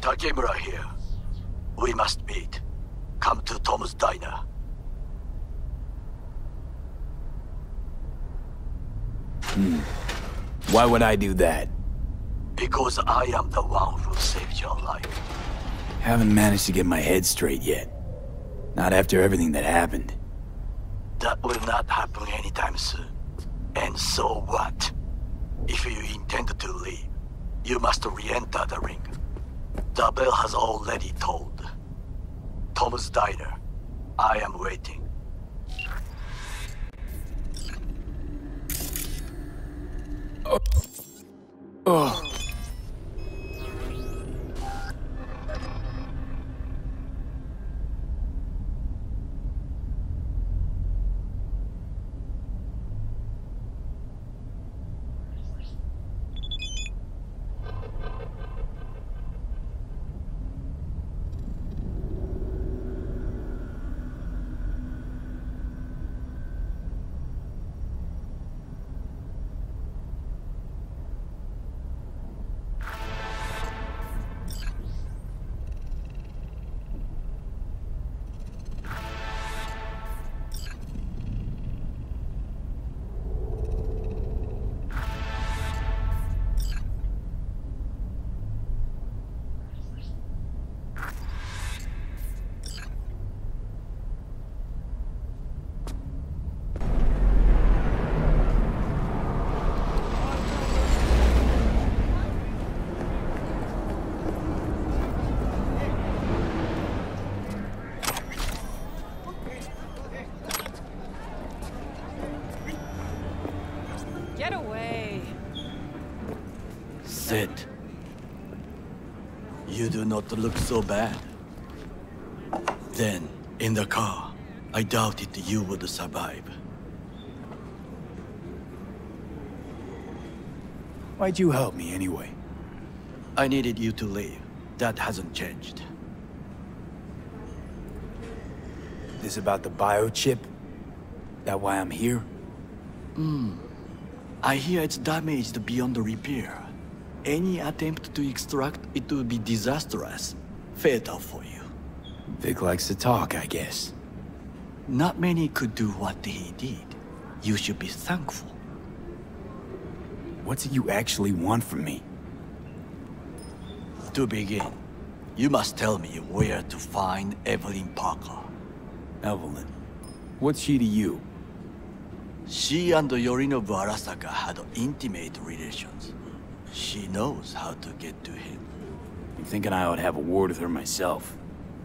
Takemura here. We must meet. Come to Tom's Diner. Why would I do that? Because I am the one who saved your life. Haven't managed to get my head straight yet. Not after everything that happened. That will not happen anytime soon. And so what? If you intend to leave, you must re-enter the ring. The bell has already tolled. Tom's Diner. I am waiting. Oh. You do not look so bad. Then, in the car, I doubted you would survive. Why'd you help me anyway? I needed you to leave. That hasn't changed. This about the biochip? That why I'm here? I hear it's damaged beyond repair. Any attempt to extract it would be disastrous, fatal for you. Vic likes to talk, I guess. Not many could do what he did. You should be thankful. What do you actually want from me? To begin, you must tell me where to find Evelyn Parker. Evelyn? What's she to you? She and Yorinobu Arasaka had intimate relations. She knows how to get to him. I'm thinking I would have a word with her myself.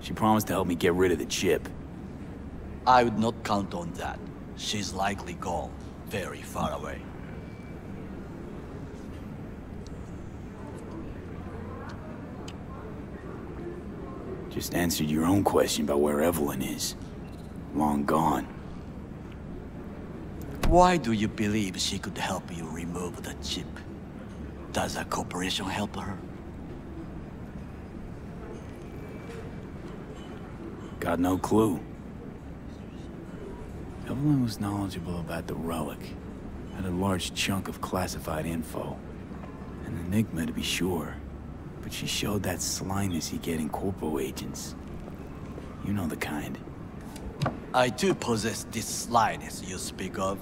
She promised to help me get rid of the chip. I would not count on that. She's likely gone, very far away. Just answered your own question about where Evelyn is. Long gone. Why do you believe she could help you remove the chip? Does a corporation help her? Got no clue. Evelyn was knowledgeable about the relic. Had a large chunk of classified info. An enigma to be sure. But she showed that slyness you get in corpo agents. You know the kind. I too possess this slyness you speak of.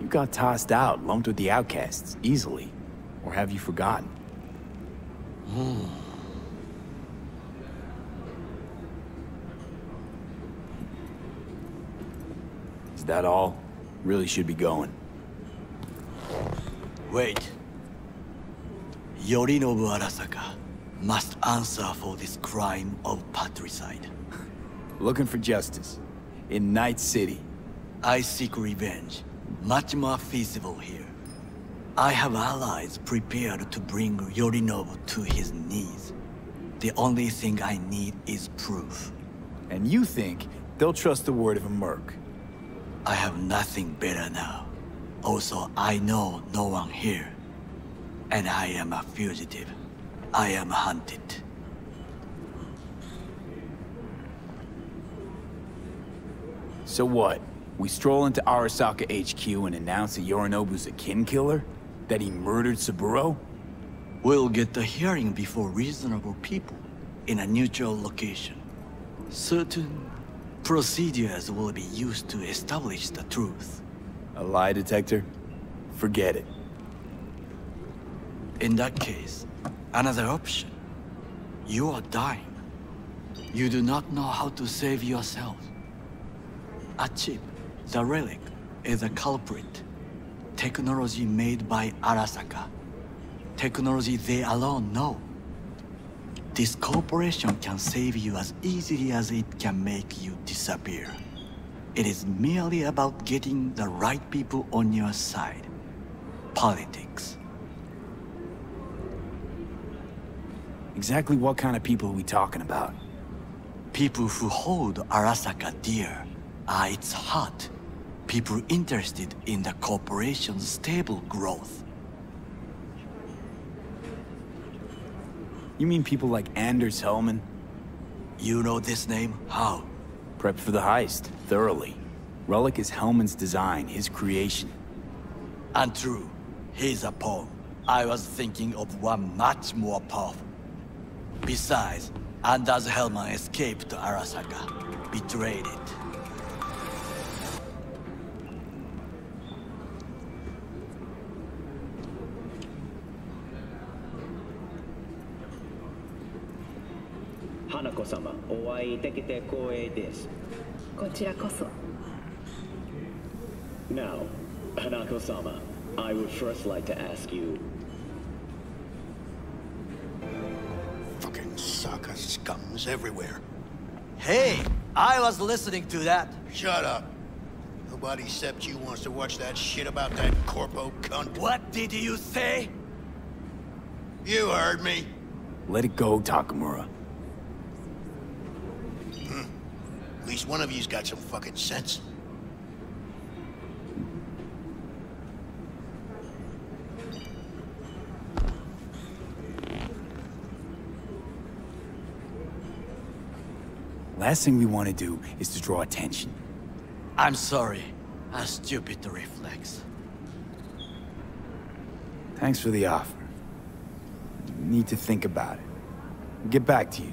You got tossed out, lumped with the outcasts, easily. Or have you forgotten? Is that all? Really should be going. Wait. Yorinobu Arasaka must answer for this crime of patricide. Looking for justice. In Night City. I seek revenge. Much more feasible here. I have allies prepared to bring Yorinobu to his knees. The only thing I need is proof. And you think they'll trust the word of a merc? I have nothing better now. Also, I know no one here. And I am a fugitive. I am hunted. So what? We stroll into Arasaka HQ and announce that Yorinobu's a kin killer? That he murdered Saburo? We'll get the hearing before reasonable people in a neutral location. Certain procedures will be used to establish the truth. A lie detector? Forget it. In that case, another option. You are dying. You do not know how to save yourself. A chip, the relic, is a culprit. Technology made by Arasaka. Technology they alone know. This corporation can save you as easily as it can make you disappear. It is merely about getting the right people on your side. Politics. Exactly what kind of people are we talking about? People who hold Arasaka dear, its heart. People interested in the corporation's stable growth. You mean people like Anders Hellmann? You know this name? How? Prepped for the heist, thoroughly. Relic is Hellman's design, his creation. Untrue. He's a pawn. I was thinking of one much more powerful. Besides, Anders Hellmann escaped to Arasaka. Betrayed it. Hanako-sama, o会いできて光栄です。こちらこそ。Now, Hanako-sama, I would first like to ask you. Fucking Saka scums everywhere. Hey, I was listening to that. Shut up. Nobody except you wants to watch that shit about that corpo cunt. What did you say? You heard me. Let it go, Takemura. At least one of you's got some fucking sense. Last thing we want to do is to draw attention. I'm sorry. A stupid reflex. Thanks for the offer. You need to think about it. I'll get back to you.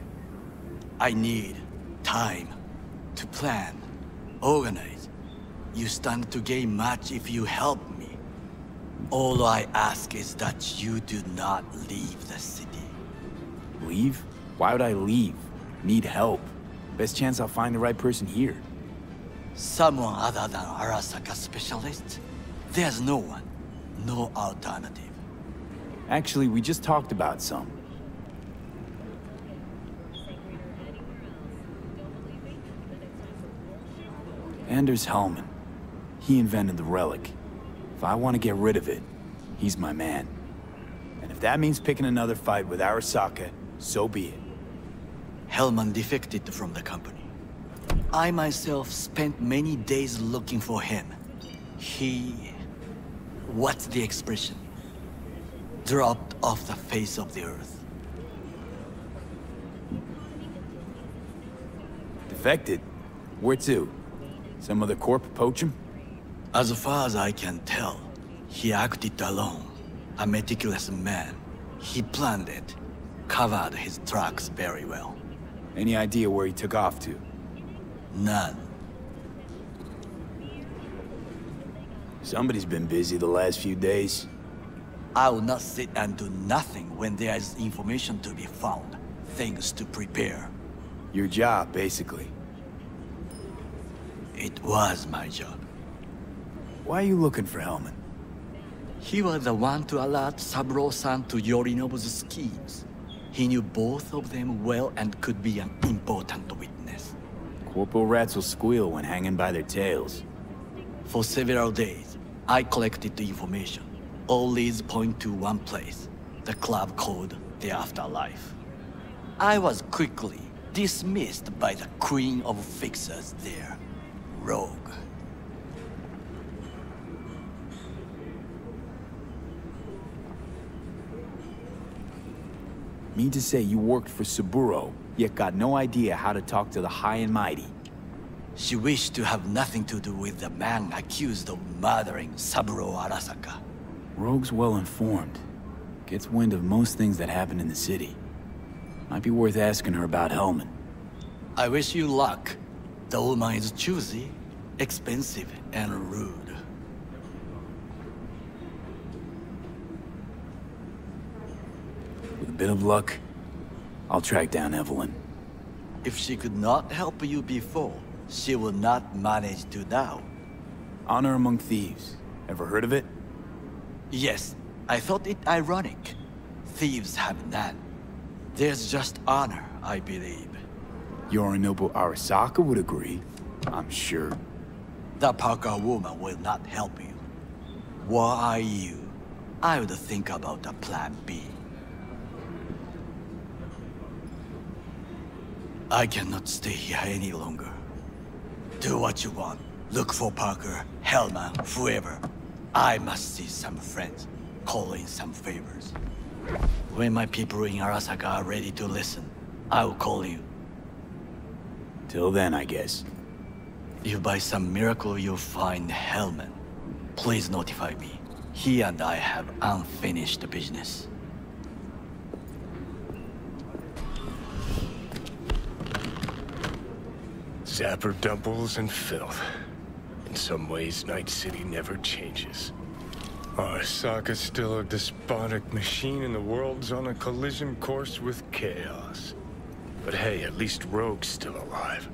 I need time. To plan, organize. You stand to gain much if you help me. All I ask is that you do not leave the city. Leave? Why would I leave? Need help. Best chance I'll find the right person here. Someone other than Arasaka specialist? There's no one. No alternative. Actually, we just talked about some. Anders Hellmann. He invented the relic. If I want to get rid of it, he's my man. And if that means picking another fight with Arasaka, so be it. Hellmann defected from the company. I myself spent many days looking for him. He... what's the expression? Dropped off the face of the earth. Defected? Where to? Some other corp poach him? As far as I can tell, he acted alone. A meticulous man. He planned it. Covered his tracks very well. Any idea where he took off to? None. Somebody's been busy the last few days. I will not sit and do nothing when there is information to be found. Things to prepare. Your job, basically. It was my job. Why are you looking for Hellmann? He was the one to alert Saburo-san to Yorinobu's schemes. He knew both of them well and could be an important witness. Corporal rats will squeal when hanging by their tails. For several days, I collected the information. All leads point to one place, the club called The Afterlife. I was quickly dismissed by the queen of fixers there. Rogue. Mean to say you worked for Saburo, yet got no idea how to talk to the high and mighty. She wished to have nothing to do with the man accused of murdering Saburo Arasaka. Rogue's well informed. gets wind of most things that happen in the city. Might be worth asking her about Hellmann. I wish you luck. The old man is choosy, expensive, and rude. With a bit of luck, I'll track down Evelyn. If she could not help you before, she will not manage to now. Honor among thieves. Ever heard of it? Yes, I thought it ironic. Thieves have that. There's just honor, I believe. Yorinobu Arasaka would agree, I'm sure. The Parker woman will not help you. What are you? I would think about the plan B. I cannot stay here any longer. Do what you want. Look for Parker, Hellmann, whoever. I must see some friends, call in some favors. When my people in Arasaka are ready to listen, I will call you. Till then, I guess. If by some miracle you find Hellmann, please notify me. He and I have unfinished business. Zapper dumbles and filth. In some ways, Night City never changes. Arasaka's still a despotic machine, and the world's on a collision course with chaos. But hey, at least Rogue's still alive.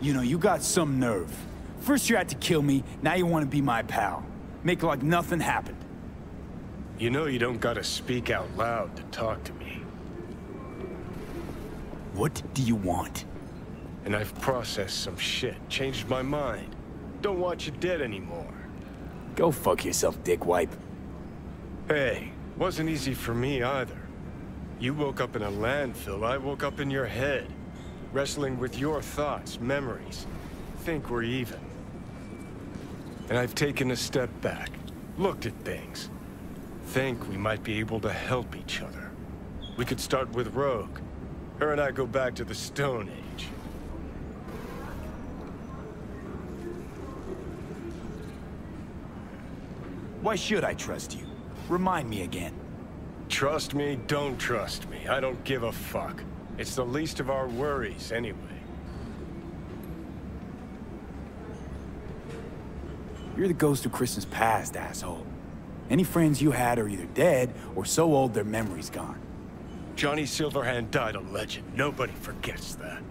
You know, you got some nerve. First you had to kill me, now you want to be my pal. Make like nothing happened. You know you don't gotta speak out loud to talk to me. What do you want? And I've processed some shit, changed my mind. Don't want you dead anymore. Go fuck yourself, dickwipe. Hey, wasn't easy for me either. You woke up in a landfill, I woke up in your head. Wrestling with your thoughts, memories. Think we're even. And I've taken a step back, looked at things. Think we might be able to help each other. We could start with Rogue. Her and I go back to the Stone Age. Why should I trust you? Remind me again. Trust me, don't trust me. I don't give a fuck. It's the least of our worries, anyway. You're the ghost of Christmas past, asshole. Any friends you had are either dead or so old their memory's gone. Johnny Silverhand died a legend. Nobody forgets that.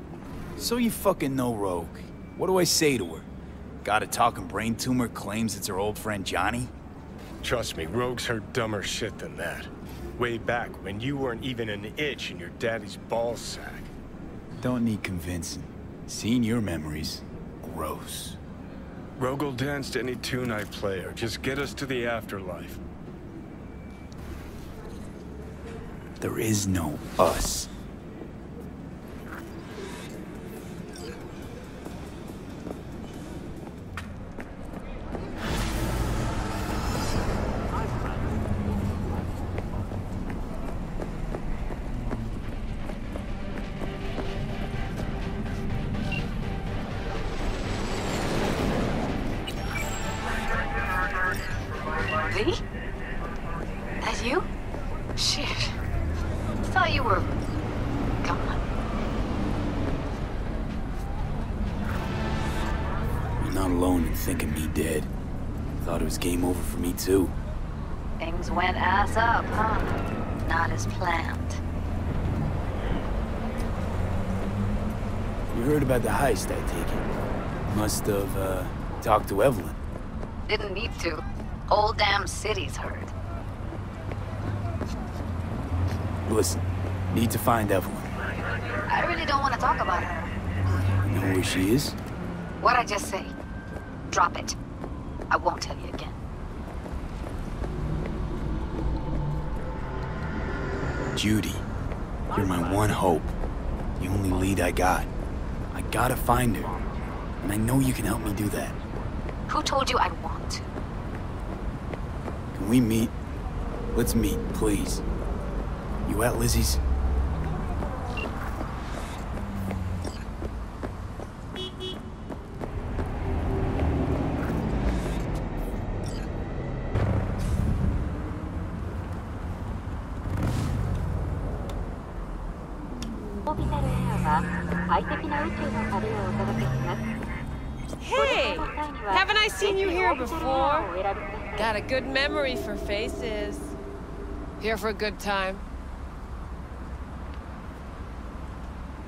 So you fucking know Rogue. What do I say to her? Got a talking brain tumor, claims it's her old friend Johnny? Trust me, Rogue's heard dumber shit than that. Way back when you weren't even an itch in your daddy's ballsack. Don't need convincing. Seeing your memories, gross. Rogue will dance to any tune I play or just get us to the afterlife. There is no us. Too. Things went ass up, huh? Not as planned. You heard about the heist, I take it. Must have, talked to Evelyn. Didn't need to. Whole damn city's heard. Listen, need to find Evelyn. I really don't want to talk about her. You know where she is? What'd I just say? Drop it. I won't tell you again. Judy, you're my one hope. The only lead I got. I gotta find her. And I know you can help me do that. Who told you I want to? Can we meet? Let's meet, please. You at Lizzie's? Hey! Haven't I seen you here before? Got a good memory for faces. Here for a good time.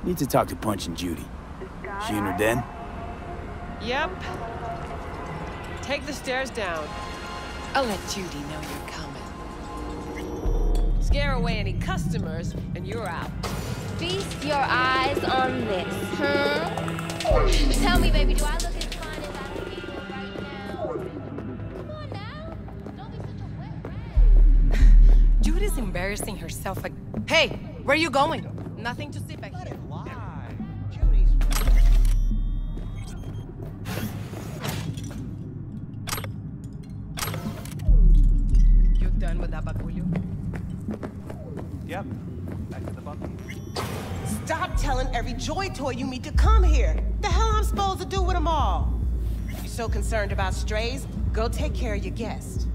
Need to talk to Punch and Judy. She in her den? Yep. Take the stairs down. I'll let Judy know you're coming. Scare away any customers, and you're out. Feast your eyes on this, huh? Tell me, baby, do I look as fine as I feel right now? Come on now, don't be such a wet rat. Judy's embarrassing herself again. Hey, where are you going? Nothing to see back here. Done with that bagulho? Yep. Back to the bottom. Stop telling every joy toy you meet to come here. The hell I'm supposed to do with them all? You so concerned about strays? Go take care of your guest.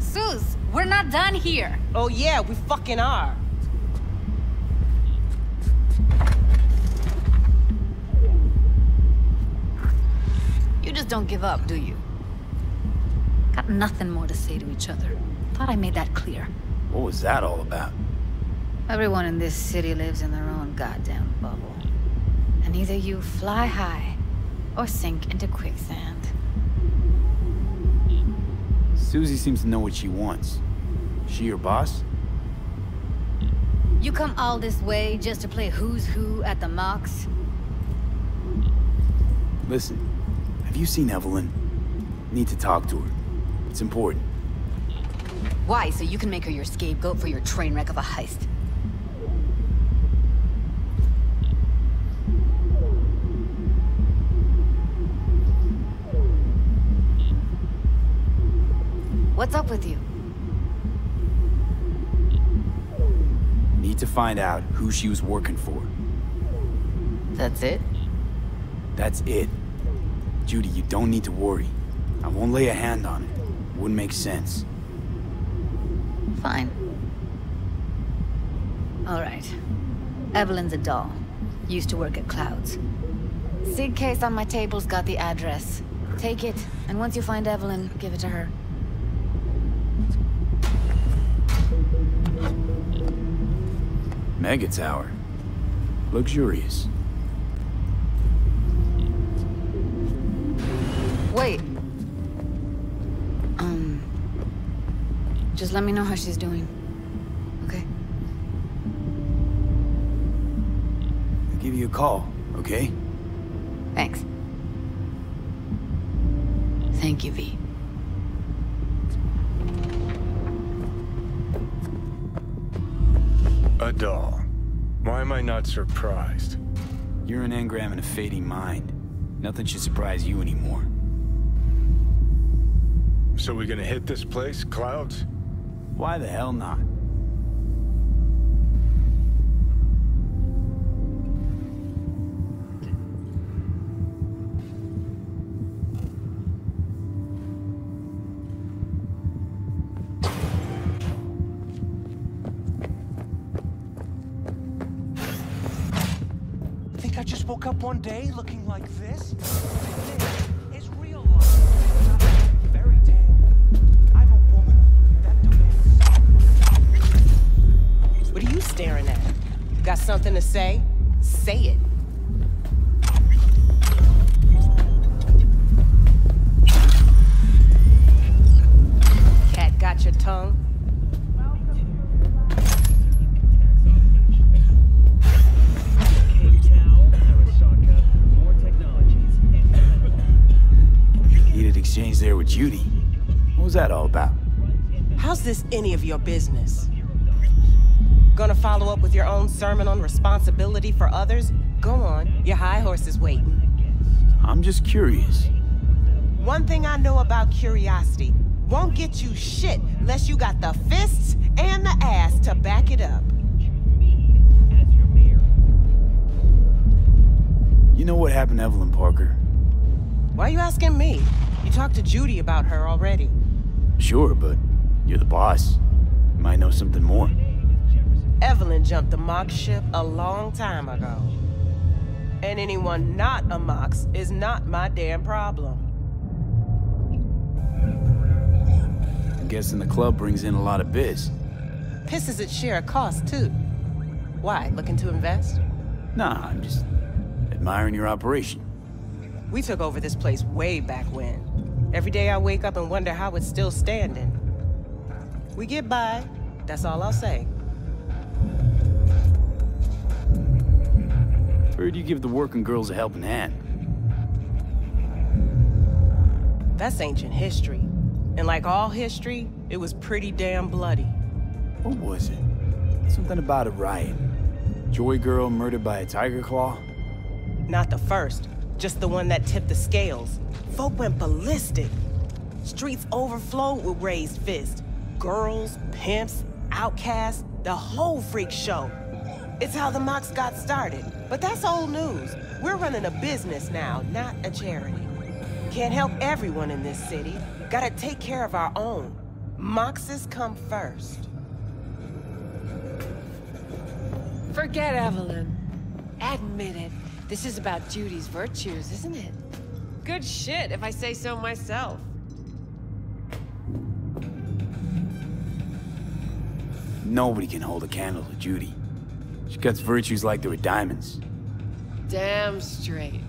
Suze, we're not done here. Oh yeah, we fucking are. You just don't give up, do you? Got nothing more to say to each other. Thought I made that clear. What was that all about? Everyone in this city lives in their own goddamn bubble. And either you fly high, or sink into quicksand. Susie seems to know what she wants. She your boss? You come all this way just to play who's who at the Mox? Listen, have you seen Evelyn? Need to talk to her. It's important. Why? So you can make her your scapegoat for your train wreck of a heist. What's up with you? Need to find out who she was working for. That's it? That's it. Judy, you don't need to worry. I won't lay a hand on it. Wouldn't make sense. Fine. All right. Evelyn's a doll. Used to work at Clouds. Sig case on my table's got the address. Take it, and once you find Evelyn, give it to her. Megatower. Luxurious. Wait. Just let me know how she's doing, okay? I'll give you a call, okay? Thanks. Thank you, V. A doll. Why am I not surprised? You're an engram in a fading mind. Nothing should surprise you anymore. So we're gonna hit this place, Clouds? Why the hell not? I think I just woke up one day looking like this. This is real life. It's not a fairy tale. I'm a woman. What are you staring at? Got something to say? Say it. Cat got your tongue? Arasaka, more technologies. Needed exchange there with Judy. What was that all about? How's this any of your business? Gonna follow up with your own sermon on responsibility for others? Go on, your high horse is waiting. I'm just curious. One thing I know about curiosity, won't get you shit unless you got the fists and the ass to back it up. You know what happened to Evelyn Parker? Why are you asking me? You talked to Judy about her already. Sure, but you're the boss. You might know something more. Evelyn jumped the Mox ship a long time ago. And anyone not a Mox is not my damn problem. I'm guessing the club brings in a lot of biz. Pisses its share of cost, too. Why, looking to invest? Nah, I'm just admiring your operation. We took over this place way back when. Every day I wake up and wonder how it's still standing. We get by, that's all I'll say. Where do you give the working girls a helping hand? That's ancient history. And like all history, it was pretty damn bloody. What was it? Something about a riot. Joy girl murdered by a tiger claw? Not the first, just the one that tipped the scales. Folk went ballistic. Streets overflowed with raised fists. Girls, pimps, outcasts, the whole freak show. It's how the Mox got started, but that's old news. We're running a business now, not a charity. Can't help everyone in this city. Gotta take care of our own. Moxes come first. Forget Evelyn. Admit it. This is about Judy's virtues, isn't it? Good shit, if I say so myself. Nobody can hold a candle to Judy. She cuts virtues like they were diamonds. Damn straight.